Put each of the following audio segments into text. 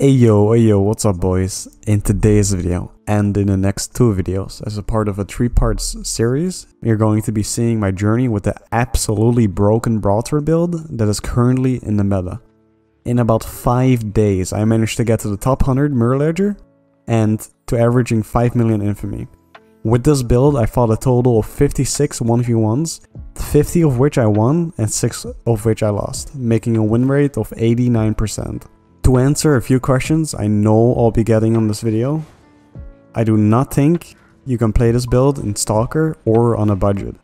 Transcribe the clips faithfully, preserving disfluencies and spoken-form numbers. Hey yo, hey yo, what's up boys? In today's video and in the next two videos, as a part of a three parts series, you're going to be seeing my journey with the absolutely broken Broadsword build that is currently in the meta. In about five days I managed to get to the top one hundred Murder Ledger and to averaging five million infamy. With this build I fought a total of fifty-six one v ones, fifty of which I won and six of which I lost, making a win rate of eighty-nine percent. To answer a few questions I know I'll be getting on this video, I do not think you can play this build in Stalker or on a budget.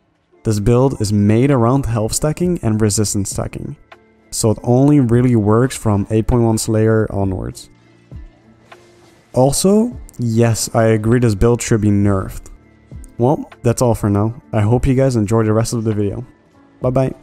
This build is made around health stacking and resistance stacking, so it only really works from eight point one Slayer onwards. Also, yes, I agree this build should be nerfed. Well, that's all for now. I hope you guys enjoy the rest of the video. Bye bye.